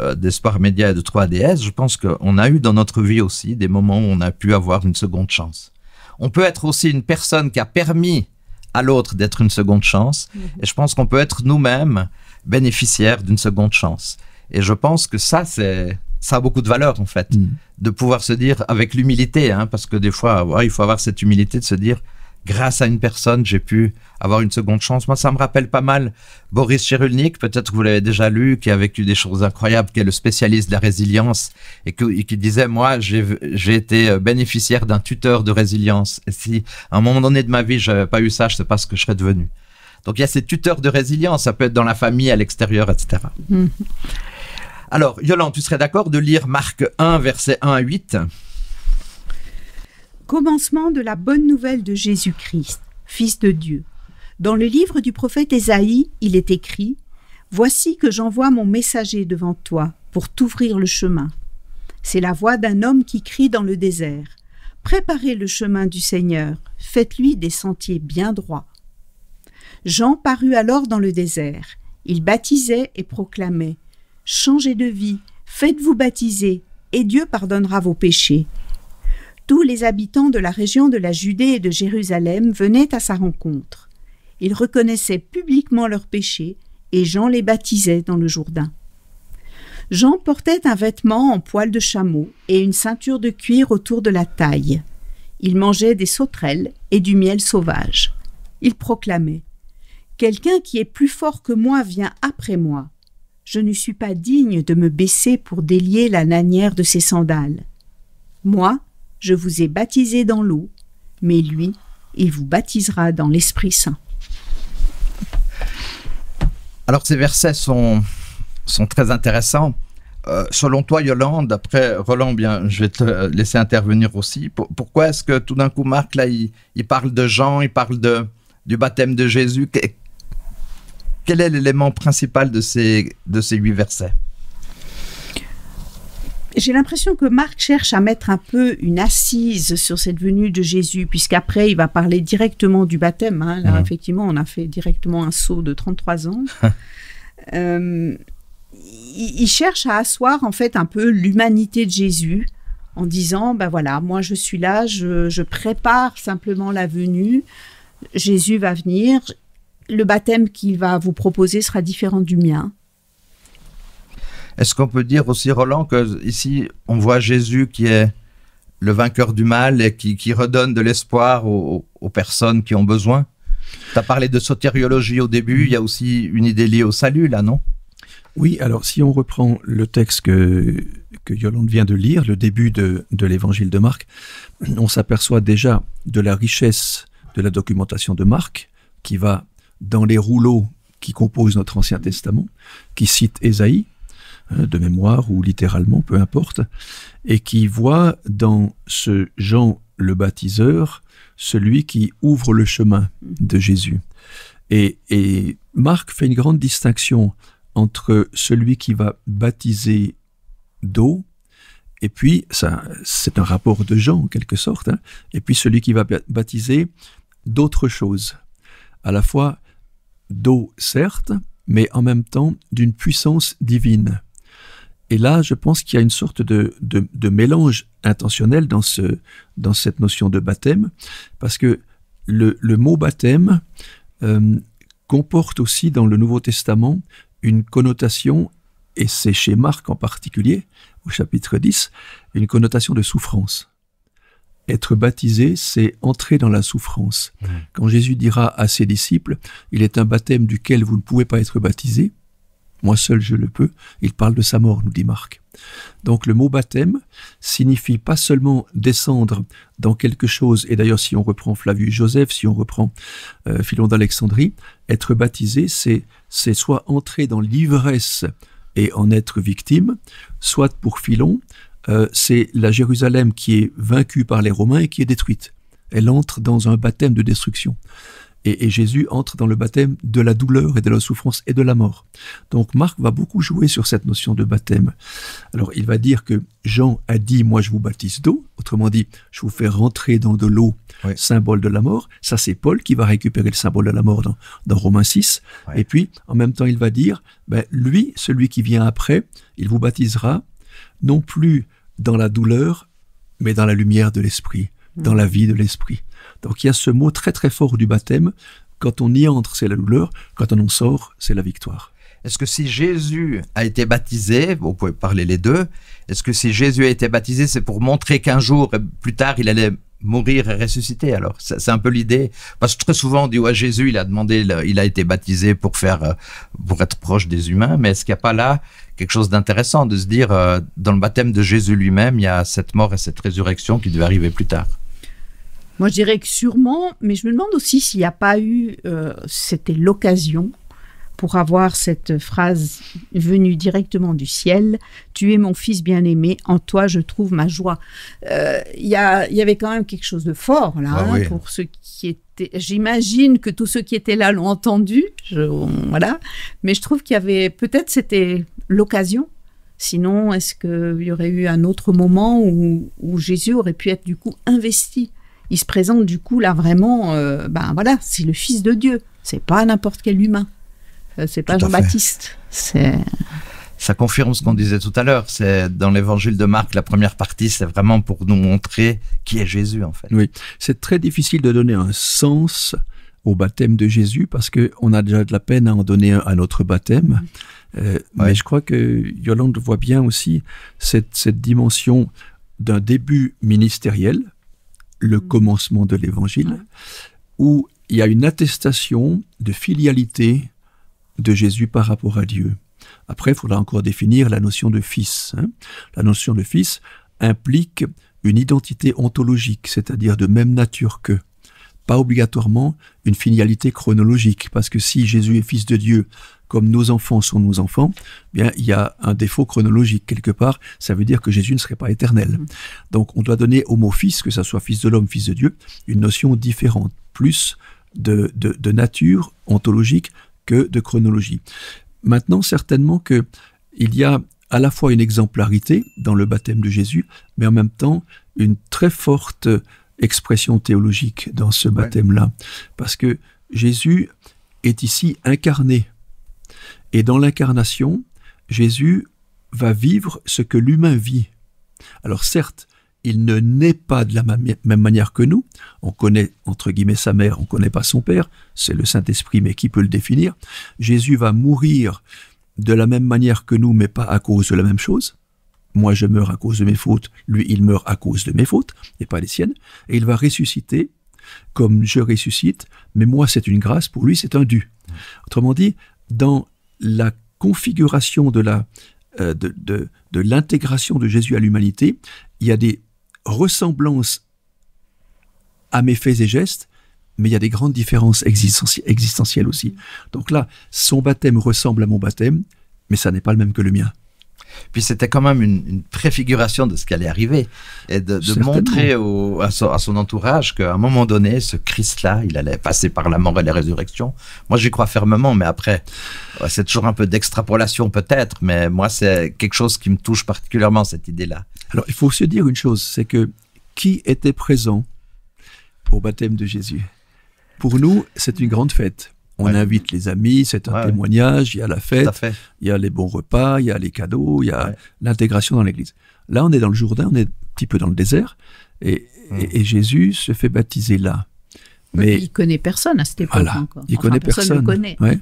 euh, d'Espoir Média et de trois D S, je pense qu'on a eu dans notre vie aussi des moments où on a pu avoir une seconde chance. On peut être aussi une personne qui a permis à l'autre d'être une seconde chance, mmh. et je pense qu'on peut être nous-mêmes bénéficiaires d'une seconde chance. Et je pense que ça, c'est... ça a beaucoup de valeur, en fait, mmh. de pouvoir se dire avec l'humilité, hein, parce que des fois, ouais, il faut avoir cette humilité de se dire grâce à une personne, j'ai pu avoir une seconde chance. Moi, ça me rappelle pas mal Boris Chérulnik, peut-être que vous l'avez déjà lu, qui a vécu des choses incroyables, qui est le spécialiste de la résilience et, que, et qui disait, moi, j'ai été bénéficiaire d'un tuteur de résilience. Et si, à un moment donné de ma vie, je n'avais pas eu ça, je ne sais pas ce que je serais devenu. Donc, il y a ces tuteurs de résilience, ça peut être dans la famille, à l'extérieur, et cetera. Mmh. Alors, Yolande, tu serais d'accord de lire Marc un, versets un à huit ? Commencement de la bonne nouvelle de Jésus-Christ, Fils de Dieu. Dans le livre du prophète Ésaïe, il est écrit « Voici que j'envoie mon messager devant toi pour t'ouvrir le chemin. C'est la voix d'un homme qui crie dans le désert. Préparez le chemin du Seigneur, faites-lui des sentiers bien droits. » Jean parut alors dans le désert. Il baptisait et proclamait « Changez de vie, faites-vous baptiser, et Dieu pardonnera vos péchés. » Tous les habitants de la région de la Judée et de Jérusalem venaient à sa rencontre. Ils reconnaissaient publiquement leurs péchés et Jean les baptisait dans le Jourdain. Jean portait un vêtement en poil de chameau et une ceinture de cuir autour de la taille. Il mangeait des sauterelles et du miel sauvage. Il proclamait « Quelqu'un qui est plus fort que moi vient après moi. Je ne suis pas digne de me baisser pour délier la lanière de ses sandales. Moi, je vous ai baptisé dans l'eau, mais lui, il vous baptisera dans l'Esprit Saint. » Alors, ces versets sont, sont très intéressants. Euh, selon toi, Yolande, après Roland, bien, je vais te laisser intervenir aussi. P- pourquoi est-ce que tout d'un coup, Marc, là, il, il parle de Jean, il parle de, du baptême de Jésus? Que, quel est l'élément principal de ces, de ces huit versets ? J'ai l'impression que Marc cherche à mettre un peu une assise sur cette venue de Jésus, puisqu'après, il va parler directement du baptême. Hein. Là, mmh. effectivement, on a fait directement un saut de trente-trois ans. euh, il cherche à asseoir, en fait, un peu l'humanité de Jésus, en disant, ben voilà, moi, je suis là, je, je prépare simplement la venue. Jésus va venir. Le baptême qu'il va vous proposer sera différent du mien. Est-ce qu'on peut dire aussi, Roland, qu'ici, on voit Jésus qui est le vainqueur du mal et qui, qui redonne de l'espoir aux, aux personnes qui ont besoin? Tu as parlé de sotériologie au début, il y a aussi une idée liée au salut, là, non? Oui, alors si on reprend le texte que, que Yolande vient de lire, le début de, de l'évangile de Marc, on s'aperçoit déjà de la richesse de la documentation de Marc, qui va dans les rouleaux qui composent notre Ancien Testament, qui cite Ésaïe, de mémoire ou littéralement, peu importe, et qui voit dans ce Jean le baptiseur, celui qui ouvre le chemin de Jésus. Et, et Marc fait une grande distinction entre celui qui va baptiser d'eau, et puis, c'est un rapport de Jean en quelque sorte, hein, et puis celui qui va baptiser d'autres choses, à la fois d'eau certes, mais en même temps d'une puissance divine. Et là, je pense qu'il y a une sorte de, de, de mélange intentionnel dans, ce, dans cette notion de baptême, parce que le, le mot baptême euh, comporte aussi dans le Nouveau Testament une connotation, et c'est chez Marc en particulier, au chapitre dix, une connotation de souffrance. Être baptisé, c'est entrer dans la souffrance. Mmh. Quand Jésus dira à ses disciples, « Il est un baptême duquel vous ne pouvez pas être baptisé, moi seul je le peux », il parle de sa mort, nous dit Marc. Donc le mot baptême signifie pas seulement descendre dans quelque chose, et d'ailleurs si on reprend Flavius Joseph, si on reprend euh, Philon d'Alexandrie, être baptisé c'est soit entrer dans l'ivresse et en être victime, soit pour Philon, euh, c'est la Jérusalem qui est vaincue par les Romains et qui est détruite. Elle entre dans un baptême de destruction. Et Jésus entre dans le baptême de la douleur et de la souffrance et de la mort. Donc Marc va beaucoup jouer sur cette notion de baptême. Alors il va dire que Jean a dit « moi je vous baptise d'eau », autrement dit « je vous fais rentrer dans de l'eau, oui. symbole de la mort ». Ça c'est Paul qui va récupérer le symbole de la mort dans, dans Romains six. Oui. Et puis en même temps il va dire ben, « lui, celui qui vient après, il vous baptisera non plus dans la douleur, mais dans la lumière de l'esprit, mmh. dans la vie de l'esprit ». Donc il y a ce mot très très fort du baptême, quand on y entre c'est la douleur, quand on en sort c'est la victoire. Est-ce que si Jésus a été baptisé, vous pouvez parler les deux, est-ce que si Jésus a été baptisé c'est pour montrer qu'un jour plus tard il allait mourir et ressusciter? Alors c'est un peu l'idée, parce que très souvent on dit ouais, Jésus il a demandé, il a été baptisé pour, faire, pour être proche des humains, mais est-ce qu'il n'y a pas là quelque chose d'intéressant de se dire dans le baptême de Jésus lui-même il y a cette mort et cette résurrection qui devait arriver plus tard? Moi, je dirais que sûrement, mais je me demande aussi s'il n'y a pas eu, euh, c'était l'occasion pour avoir cette phrase venue directement du ciel, « Tu es mon fils bien-aimé, en toi je trouve ma joie ». Il y avait quand même quelque chose de fort là, ah, hein, oui. pour ceux qui étaient... J'imagine que tous ceux qui étaient là l'ont entendu, je, on, voilà. Mais je trouve qu'il y avait... Peut-être c'était l'occasion. Sinon, est-ce qu'il y aurait eu un autre moment où, où Jésus aurait pu être du coup investi? Il se présente du coup là vraiment, euh, ben voilà, c'est le Fils de Dieu. C'est pas n'importe quel humain. C'est pas Jean-Baptiste. Ça confirme ce qu'on disait tout à l'heure. C'est dans l'évangile de Marc, la première partie, c'est vraiment pour nous montrer qui est Jésus en fait. Oui, c'est très difficile de donner un sens au baptême de Jésus parce qu'on a déjà de la peine à en donner un à notre baptême. Mmh. Euh, ouais. Mais je crois que Yolande voit bien aussi cette, cette dimension d'un début ministériel, le commencement de l'évangile, où il y a une attestation de filialité de Jésus par rapport à Dieu. Après, il faudra encore définir la notion de fils. Hein. La notion de fils implique une identité ontologique, c'est-à-dire de même nature que. Pas obligatoirement une filialité chronologique, parce que si Jésus est fils de Dieu, comme nos enfants sont nos enfants, eh bien, il y a un défaut chronologique quelque part, ça veut dire que Jésus ne serait pas éternel. Donc on doit donner au mot fils, que ça soit fils de l'homme, fils de Dieu, une notion différente, plus de, de, de nature ontologique que de chronologie. Maintenant, certainement que il y a à la fois une exemplarité dans le baptême de Jésus, mais en même temps une très forte expression théologique dans ce baptême-là, parce que Jésus est ici incarné, et dans l'incarnation, Jésus va vivre ce que l'humain vit. Alors certes, il ne naît pas de la même manière que nous, on connaît entre guillemets sa mère, on ne connaît pas son père, c'est le Saint-Esprit, mais qui peut le définir? Jésus va mourir de la même manière que nous, mais pas à cause de la même chose. Moi, je meurs à cause de mes fautes, lui, il meurt à cause de mes fautes, et pas les siennes. Et il va ressusciter comme je ressuscite, mais moi, c'est une grâce, pour lui, c'est un dû. Autrement dit, dans la configuration de la, euh, de, de, de l'intégration de Jésus à l'humanité, il y a des ressemblances à mes faits et gestes, mais il y a des grandes différences existentie existentielles aussi. Donc là, son baptême ressemble à mon baptême, mais ça n'est pas le même que le mien. Puis c'était quand même une, une préfiguration de ce qui allait arriver, et de, de montrer au, à, son, à son entourage qu'à un moment donné, ce Christ-là, il allait passer par la mort et la résurrection. Moi, j'y crois fermement, mais après, c'est toujours un peu d'extrapolation peut-être, mais moi, c'est quelque chose qui me touche particulièrement, cette idée-là. Alors, il faut se dire une chose, c'est que qui était présent au baptême de Jésus? Pour nous, c'est une grande fête. On ouais. invite les amis, c'est un ouais, témoignage, il y a la fête, il y a les bons repas, il y a les cadeaux, il y a ouais. l'intégration dans l'église. Là, on est dans le Jourdain, on est un petit peu dans le désert, et, mmh. et, et Jésus se fait baptiser là. Mais il ne connaît personne à cette époque voilà, encore. Il enfin, connaît personne. Personne ne le connaît.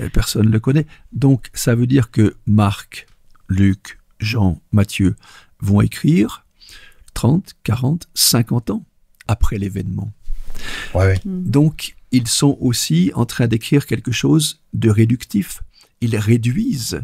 Ouais, personne ne le connaît. Donc, ça veut dire que Marc, Luc, Jean, Matthieu vont écrire trente, quarante, cinquante ans après l'événement. Ouais, ouais. Mmh. Donc, ils sont aussi en train d'écrire quelque chose de réductif. Ils réduisent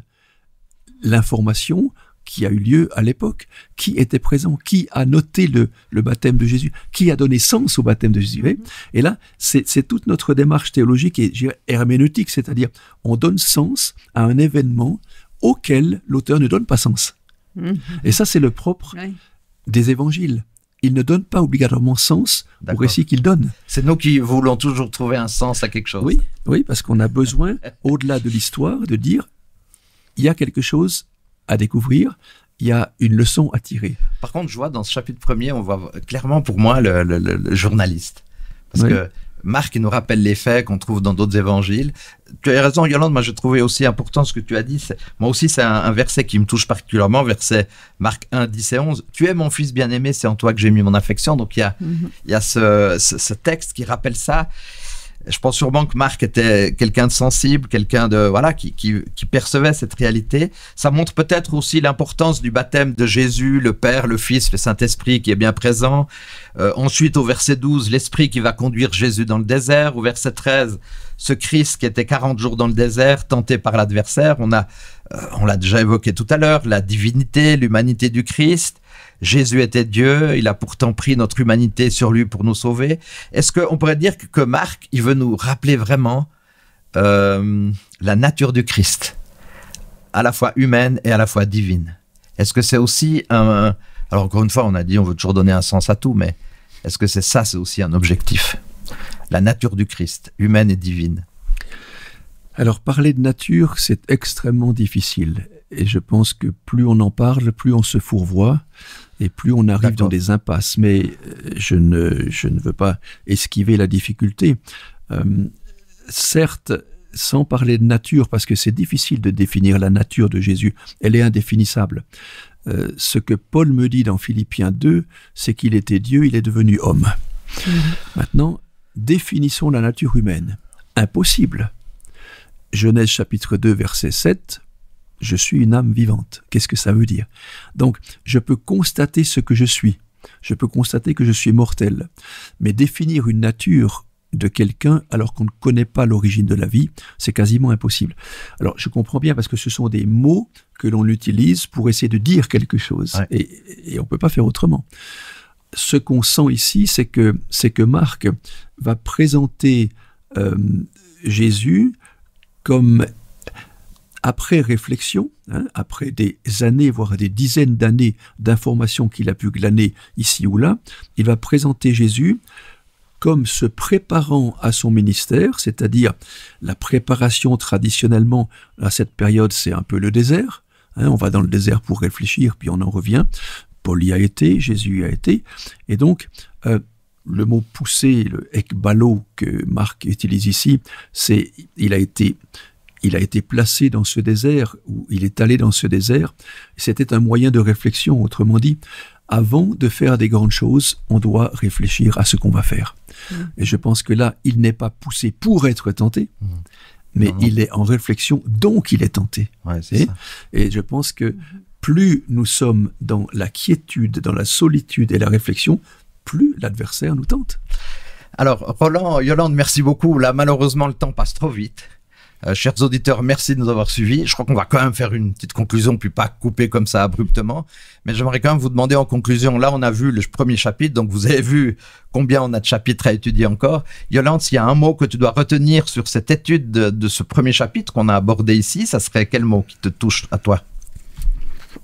l'information qui a eu lieu à l'époque. Qui était présent? Qui a noté le, le baptême de Jésus? Qui a donné sens au baptême de Jésus? Mm-hmm. Et là, c'est toute notre démarche théologique et herméneutique, c'est-à-dire on donne sens à un événement auquel l'auteur ne donne pas sens. Mm-hmm. Et ça, c'est le propre ouais. des évangiles. Il ne donne pas obligatoirement sens au récit qu'il donne. C'est nous qui voulons toujours trouver un sens à quelque chose. Oui, oui, parce qu'on a besoin, au-delà de l'histoire, de dire il y a quelque chose à découvrir, il y a une leçon à tirer. Par contre, je vois dans ce chapitre premier, on voit clairement pour moi le, le, le journaliste. Parce oui. que Marc, il nous rappelle les faits qu'on trouve dans d'autres évangiles. Tu as raison, Yolande, moi j'ai trouvé aussi important ce que tu as dit. Moi aussi, c'est un, un verset qui me touche particulièrement, verset Marc un, dix et onze. « Tu es mon fils bien-aimé, c'est en toi que j'ai mis mon affection. » Donc, il y a, mm-hmm. il y a ce, ce, ce texte qui rappelle ça. Je pense sûrement que Marc était quelqu'un de sensible, quelqu'un de voilà qui, qui, qui percevait cette réalité. Ça montre peut-être aussi l'importance du baptême de Jésus, le Père, le Fils, le Saint-Esprit qui est bien présent. Euh, ensuite, au verset douze, l'Esprit qui va conduire Jésus dans le désert. Au verset treize, ce Christ qui était quarante jours dans le désert, tenté par l'adversaire. On a, euh, on l'a déjà évoqué tout à l'heure, la divinité, l'humanité du Christ. Jésus était Dieu, il a pourtant pris notre humanité sur lui pour nous sauver. Est-ce qu'on pourrait dire que Marc, il veut nous rappeler vraiment euh, la nature du Christ, à la fois humaine et à la fois divine? Est-ce que c'est aussi un... Alors encore une fois, on a dit on veut toujours donner un sens à tout, mais est-ce que c'est ça, c'est aussi un objectif? La nature du Christ, humaine et divine. Alors parler de nature, c'est extrêmement difficile. Et je pense que plus on en parle, plus on se fourvoie et plus on arrive dans des impasses. Mais je ne, je ne veux pas esquiver la difficulté. Euh, certes, sans parler de nature, parce que c'est difficile de définir la nature de Jésus, elle est indéfinissable. Euh, ce que Paul me dit dans Philippiens deux, c'est qu'il était Dieu, il est devenu homme. Mmh. Maintenant, définissons la nature humaine. Impossible. Genèse chapitre deux, verset sept... Je suis une âme vivante. Qu'est-ce que ça veut dire? Donc, je peux constater ce que je suis. Je peux constater que je suis mortel. Mais définir une nature de quelqu'un alors qu'on ne connaît pas l'origine de la vie, c'est quasiment impossible. Alors, je comprends bien parce que ce sont des mots que l'on utilise pour essayer de dire quelque chose. Ouais. Et, et on ne peut pas faire autrement. Ce qu'on sent ici, c'est que, c'est que Marc va présenter euh, Jésus comme... Après réflexion, hein, après des années, voire des dizaines d'années d'informations qu'il a pu glaner ici ou là, il va présenter Jésus comme se préparant à son ministère, c'est-à-dire la préparation traditionnellement à cette période, c'est un peu le désert. Hein, on va dans le désert pour réfléchir, puis on en revient. Paul y a été, Jésus y a été. Et donc, euh, le mot « pousser », le « ekbalo » que Marc utilise ici, c'est « il a été ». Il a été placé dans ce désert, ou il est allé dans ce désert. C'était un moyen de réflexion, autrement dit, avant de faire des grandes choses, on doit réfléchir à ce qu'on va faire. Mmh. Et je pense que là, il n'est pas poussé pour être tenté, mmh. mais non, non. il est en réflexion, donc il est tenté. Ouais, c'est et, ça. Et je pense que plus nous sommes dans la quiétude, dans la solitude et la réflexion, plus l'adversaire nous tente. Alors, Roland, Yolande, merci beaucoup. Là, malheureusement, le temps passe trop vite. Euh, chers auditeurs, merci de nous avoir suivis. Je crois qu'on va quand même faire une petite conclusion, puis pas couper comme ça abruptement. Mais j'aimerais quand même vous demander en conclusion, là on a vu le premier chapitre, donc vous avez vu combien on a de chapitres à étudier encore. Yolande, s'il y a un mot que tu dois retenir sur cette étude de, de ce premier chapitre qu'on a abordé ici, ça serait quel mot qui te touche à toi ?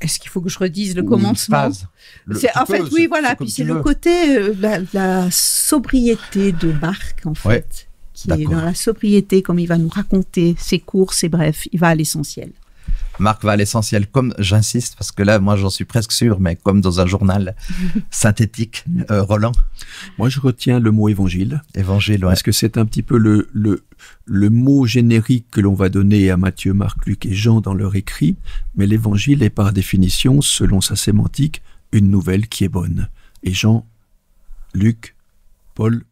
Est-ce qu'il faut que je redise le commencement ? En fait, oui, voilà. Puis c'est le côté, euh, la, la sobriété de Marc, en fait, ouais, qui est dans la sobriété, comme il va nous raconter ses cours, ses brefs, il va à l'essentiel. Marc va à l'essentiel, comme j'insiste, parce que là, moi, j'en suis presque sûr, mais comme dans un journal synthétique. euh, Roland ? Moi, je retiens le mot évangile. Évangile, ouais. Parce que c'est un petit peu le, le, le mot générique que l'on va donner à Matthieu, Marc, Luc et Jean dans leur écrit, mais l'évangile est par définition, selon sa sémantique, une nouvelle qui est bonne. Et Jean, Luc, Paul,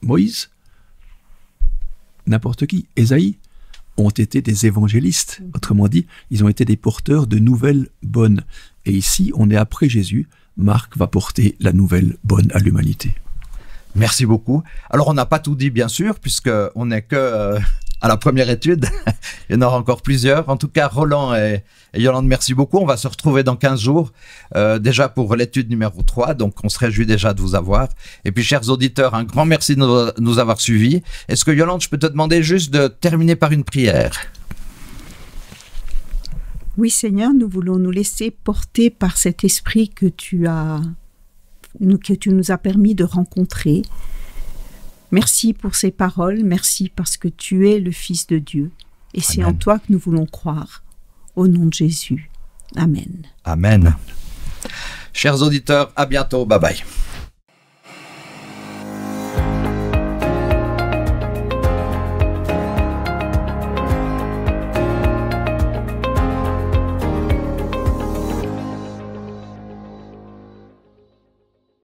Moïse, n'importe qui, Ésaïe, ont été des évangélistes. Autrement dit, ils ont été des porteurs de nouvelles bonnes. Et ici, on est après Jésus. Marc va porter la nouvelle bonne à l'humanité. Merci beaucoup. Alors, on n'a pas tout dit, bien sûr, puisqu'on n'est que euh, à la première étude. Il y en aura encore plusieurs. En tout cas, Roland et, et Yolande, merci beaucoup. On va se retrouver dans quinze jours, euh, déjà pour l'étude numéro trois. Donc, on se réjouit déjà de vous avoir. Et puis, chers auditeurs, un grand merci de nous, nous avoir suivis. Est-ce que, Yolande, je peux te demander juste de terminer par une prière ? Oui, Seigneur, nous voulons nous laisser porter par cet esprit que tu as... que tu nous as permis de rencontrer. Merci pour ces paroles, merci parce que tu es le Fils de Dieu. Et c'est en toi que nous voulons croire. Au nom de Jésus. Amen. Amen. Chers auditeurs, à bientôt. Bye bye.